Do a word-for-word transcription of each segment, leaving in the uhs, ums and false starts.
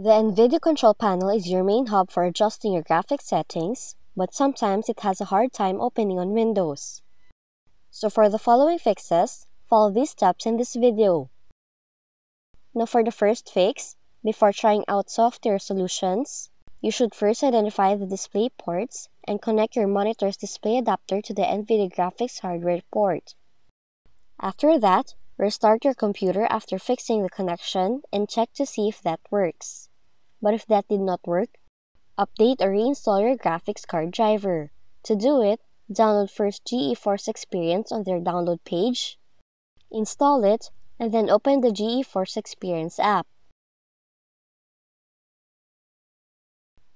The NVIDIA Control Panel is your main hub for adjusting your graphics settings, but sometimes it has a hard time opening on Windows. So for the following fixes, follow these steps in this video. Now for the first fix, before trying out software solutions, you should first identify the display ports and connect your monitor's display adapter to the NVIDIA graphics hardware port. After that, restart your computer after fixing the connection and check to see if that works. But if that did not work, update or reinstall your graphics card driver. To do it, download first GeForce Experience on their download page, install it, and then open the GeForce Experience app.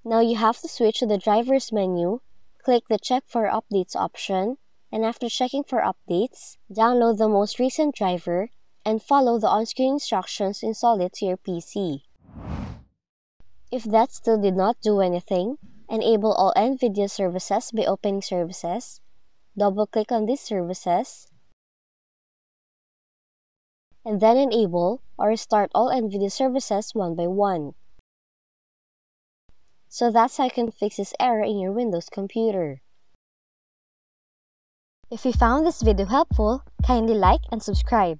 Now you have to switch to the drivers menu, click the Check for Updates option, and after checking for updates, download the most recent driver and follow the on-screen instructions to install it to your P C. If that still did not do anything, enable all NVIDIA services by opening Services, double-click on these services, and then enable or restart all NVIDIA services one by one. So that's how you can fix this error in your Windows computer. If you found this video helpful, kindly like and subscribe.